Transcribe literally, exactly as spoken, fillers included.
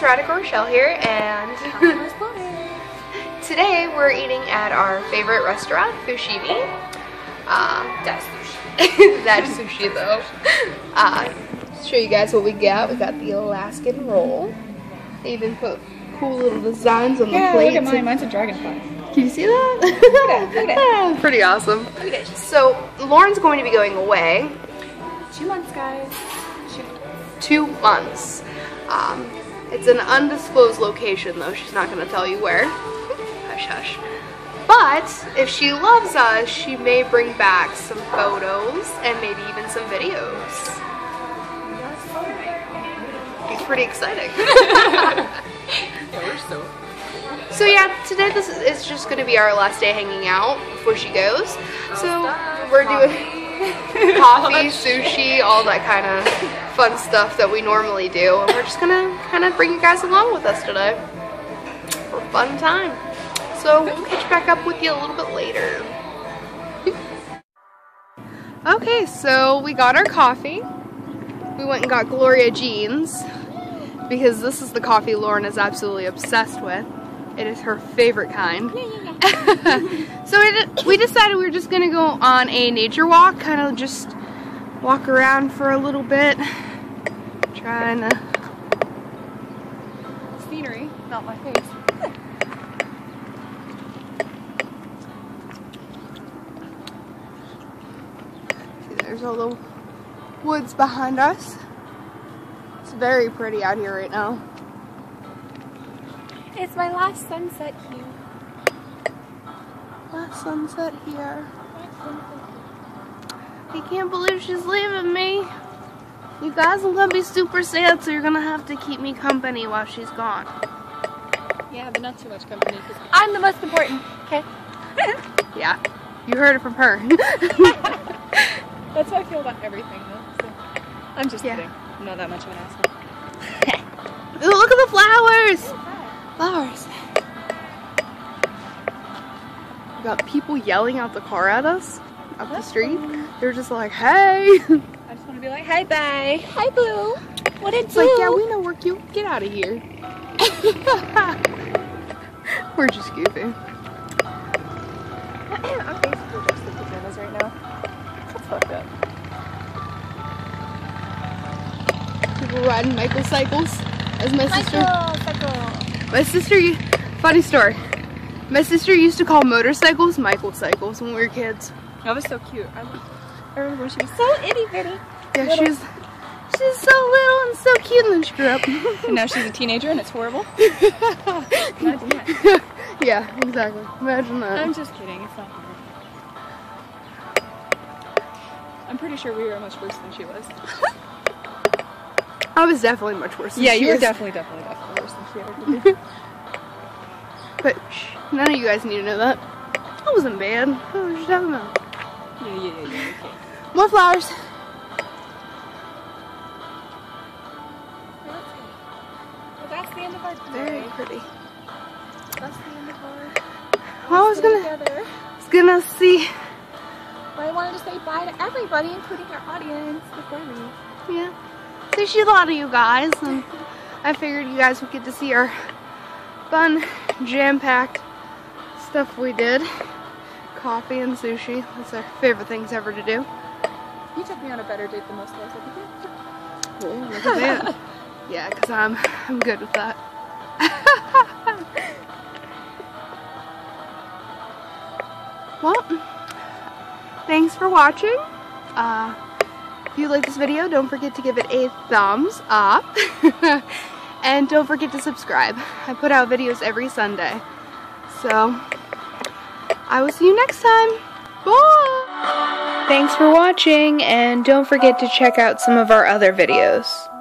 guys, Radical Rochelle here, and today we're eating at our favorite restaurant, Fushibi. Uh, that's sushi. That's sushi though. Uh, show you guys what we got. We got the Alaskan roll. They even put cool little designs on yeah, the plate. Look at mine. Mine's a dragonfly. Can you see that? Look at that. Look at that. Oh, pretty awesome. Look at so Lauren's going to be going away. Two months, guys. Two months. Two months. Um, it's an undisclosed location though, she's not going to tell you where, hush hush. But if she loves us, she may bring back some photos and maybe even some videos. It'd be pretty exciting. Yeah, we're so... so yeah, today this is just going to be our last day hanging out before she goes. So we're doing... coffee, sushi, all that kind of fun stuff that we normally do, and we're just gonna kind of bring you guys along with us today for a fun time. So we'll catch back up with you a little bit later. Okay, so we got our coffee. We went and got Gloria Jean's because this is the coffee Lauren is absolutely obsessed with. It is her favorite kind. So we, we decided we were just gonna go on a nature walk, kind of just walk around for a little bit, trying to... scenery, not my face. See, there's all the woods behind us. It's very pretty out here right now. It's my last sunset here. Last sunset here. I can't believe she's leaving me. You guys are gonna be super sad, so you're gonna have to keep me company while she's gone. Yeah, but not too much company, because I'm the most important, okay? Yeah, you heard it from her. That's how I feel about everything, though. So. I'm just yeah. kidding. I'm not that much of an asshole. Ooh, look at the flowers! Ooh. Flowers. We got people yelling out the car at us up the street. They're just like, hey. I just want to be like, hi, bye. Hi, boo. What did you? It's like, yeah, we know we're cute. Get out of here. We're just goofy. I'm basically just in pajamas right now. That's fucked up. People riding motorcycles. As my sister. Michael. My sister, funny story, my sister used to call motorcycles Michael cycles when we were kids. That was so cute. I, was, I remember when she was so itty bitty. Yeah, little. she was she was so little and so cute, and then she grew up. And now she's a teenager and it's horrible. Imagine that. Yeah, exactly. Imagine that. I'm just kidding, it's not horrible. I'm pretty sure we were much worse than she was. I was definitely much worse than yeah, she was. Yeah, you were definitely, definitely, definitely. But shh, none of you guys need to know that. I wasn't bad. I was just talking about. Yeah, yeah, yeah, yeah. Okay. More flowers. Well, that's the end of our day. Very pretty. That's the end of our. Well, I was gonna. Together. I was gonna see. But I wanted to say bye to everybody, including our audience, before we. Yeah. So she's a lot of you guys. And I figured you guys would get to see our fun, jam-packed stuff we did. Coffee and sushi. That's our favorite things ever to do. You took me on a better date than most of us, I think. Oh, look at that. Yeah, because I'm, I'm good with that. Well, thanks for watching. Uh, If you like this video, don't forget to give it a thumbs up. And don't forget to subscribe. I put out videos every Sunday. So I will see you next time. Bye! Thanks for watching, and don't forget to check out some of our other videos.